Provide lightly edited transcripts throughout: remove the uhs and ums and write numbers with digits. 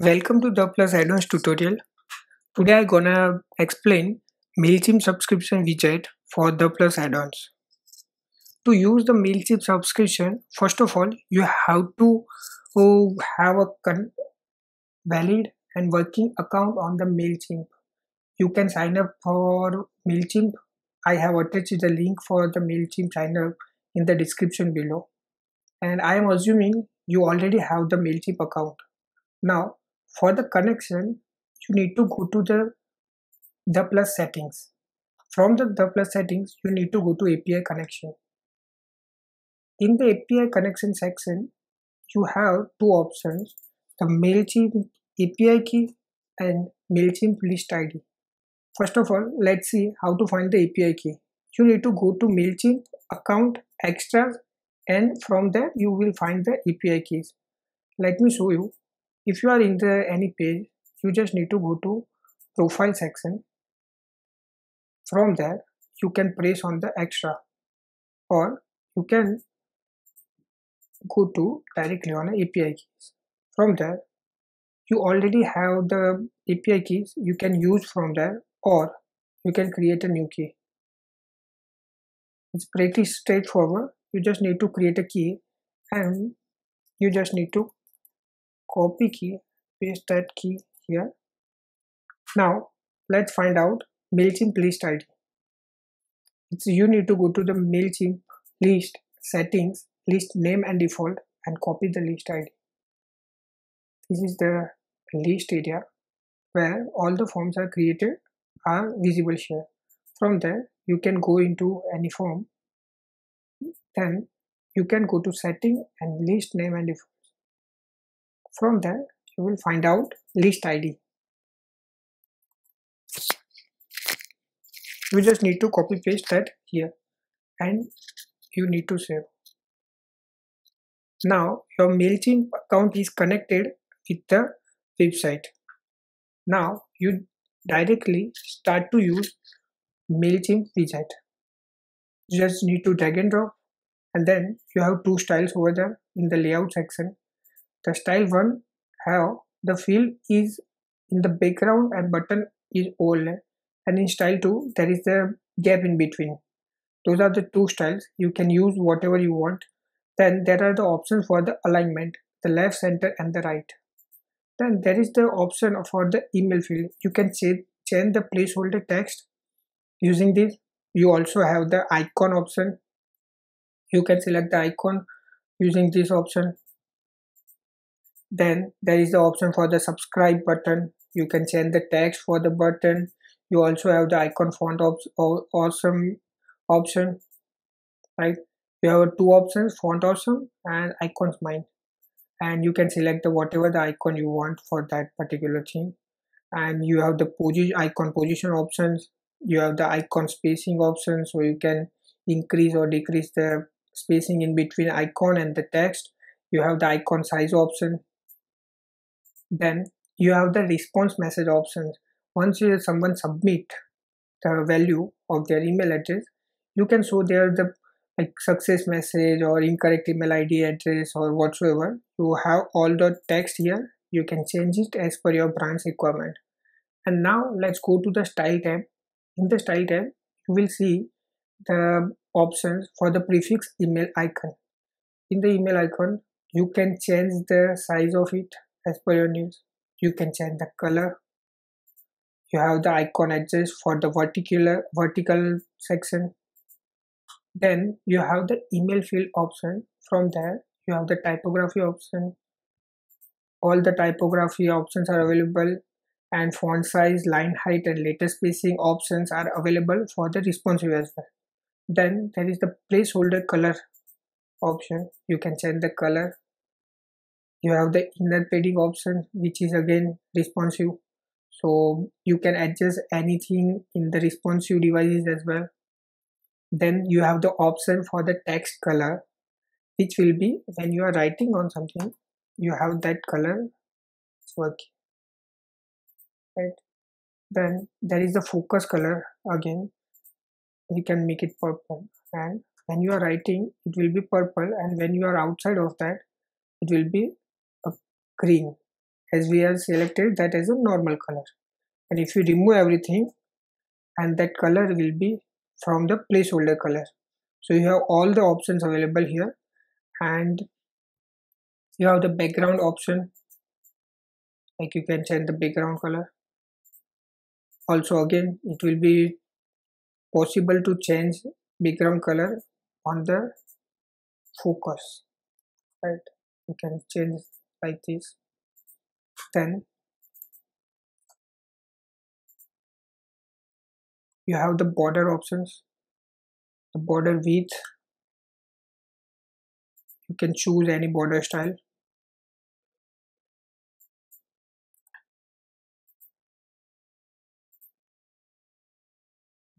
Welcome to The Plus Addons tutorial. Today I'm gonna explain Mailchimp subscription widget for The Plus Addons. To use the Mailchimp subscription, first of all, you have to have a valid and working account on the Mailchimp. You can sign up for Mailchimp. I have attached the link for the Mailchimp sign up in the description below. And I am assuming you already have the Mailchimp account. Now, for the connection, you need to go to the plus settings. From the plus settings, you need to go to API connection. In the API connection section, you have two options, the Mailchimp API key and Mailchimp list ID. First of all, let's see how to find the API key. You need to go to Mailchimp account extras, and from there you will find the API keys. Let me show you. If you are in any page, you just need to go to profile section. From there, you can press on the extra, or you can go to directly on the API keys. From there, you already have the API keys. You can use from there, or you can create a new key. It's pretty straightforward. You just need to create a key, and you just need to copy key, paste that key here. Now let's find out Mailchimp list ID. You need to go to the Mailchimp list settings, list name and default, and copy the list ID. This is the list area where all the forms are created are visible here. From there, you can go into any form. Then you can go to setting and list name and default. From there, you will find out list ID. You just need to copy paste that here, and you need to save. Now your Mailchimp account is connected with the website. Now you directly start to use Mailchimp widget. You just need to drag and drop, and then you have two styles over there in the layout section. The style 1 have the field is in the background and button is overlay, and in style 2 there is the gap in between. Those are the two styles. You can use whatever you want. Then there are the options for the alignment, the left, center and the right. Then there is the option for the email field. You can change the placeholder text using this. You also have the icon option. You can select the icon using this option. Then there is the option for the subscribe button. You can change the text for the button. You also have the icon font awesome option, right? You have two options, font awesome and icons mine, and you can select the whatever the icon you want for that particular thing. And you have the icon position options. You have the icon spacing option, so you can increase or decrease the spacing in between icon and the text. You have the icon size option. Then you have the response message options. Once someone submit the value of their email address, you can show there the like success message or incorrect email ID address or whatsoever. You have all the text here. You can change it as per your branch requirement. And now let's go to the style tab. In the style tab, you will see the options for the prefix email icon. In the email icon, you can change the size of it as per your needs. You can change the color. You have the icon edges for the vertical section. Then you have the email field option. From there, you have the typography option. All the typography options are available, and font size, line height and letter spacing options are available for the responsive as well. Then there is the placeholder color option. You can change the color. You have the inner padding option, which is again responsive, so you can adjust anything in the responsive devices as well. Then you have the option for the text color, which will be when you are writing on something, you have that color. It's working, right? Then there is the focus color. Again, you can make it purple, and when you are writing it will be purple, and when you are outside of that it will be a green. as we have selected that as a normal color. And if you remove everything, and that color will be from the placeholder color. So you have all the options available here, and you have the background option, like you can change the background color. Also again, it will be possible to change background color on the focus, right? You can change like this. Then you have the border options, the border width. You can choose any border style.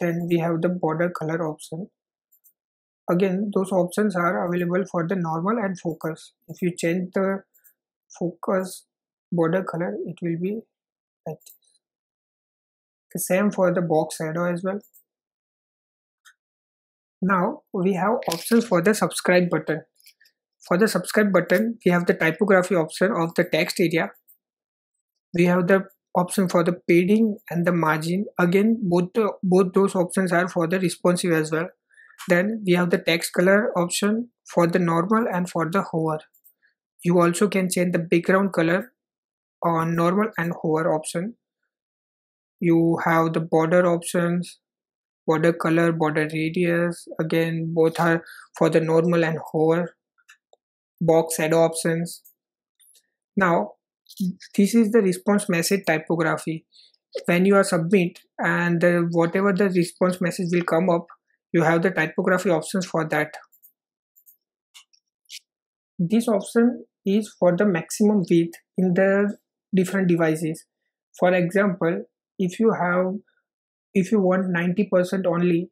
Then we have the border color option. Again, those options are available for the normal and focus. If you change the focus border color, it will be like this. The same for the box shadow as well. Now we have options for the subscribe button. For the subscribe button, we have the typography option of the text area. We have the option for the padding and the margin. Again, both those options are for the responsive as well. Then we have the text color option for the normal and for the hover. You also can change the background color on normal and hover option. You have the border options, border color, border radius. Again, both are for the normal and hover. Box shadow options. Now this is the response message typography. When you are submit and whatever the response message will come up, you have the typography options for that. This option is for the maximum width in the different devices. For example, if you want 90% only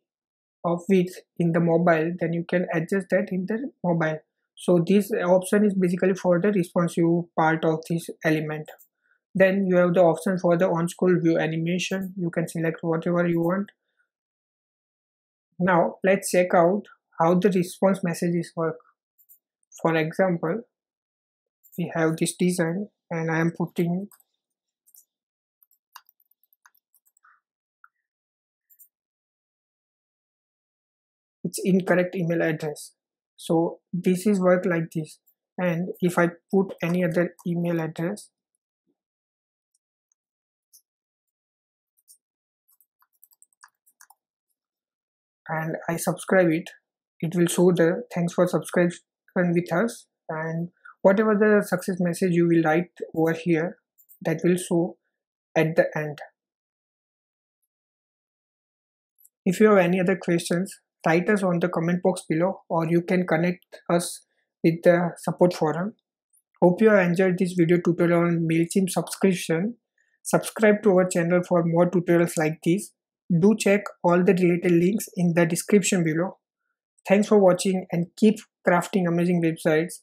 of width in the mobile, then you can adjust that in the mobile. So this option is basically for the responsive part of this element. Then you have the option for the on-scroll view animation. You can select whatever you want. Now let's check out how the response messages work. For example, we have this design and I am putting its incorrect email address. So this is work like this, and if I put any other email address, and I subscribe it, it will show the thanks for subscribing with us, and whatever the success message you will write over here, that will show at the end. If you have any other questions, write us on the comment box below, or you can connect us with the support forum. Hope you have enjoyed this video tutorial on Mailchimp subscription. Subscribe to our channel for more tutorials like this. Do check all the related links in the description below. Thanks for watching and keep crafting amazing websites.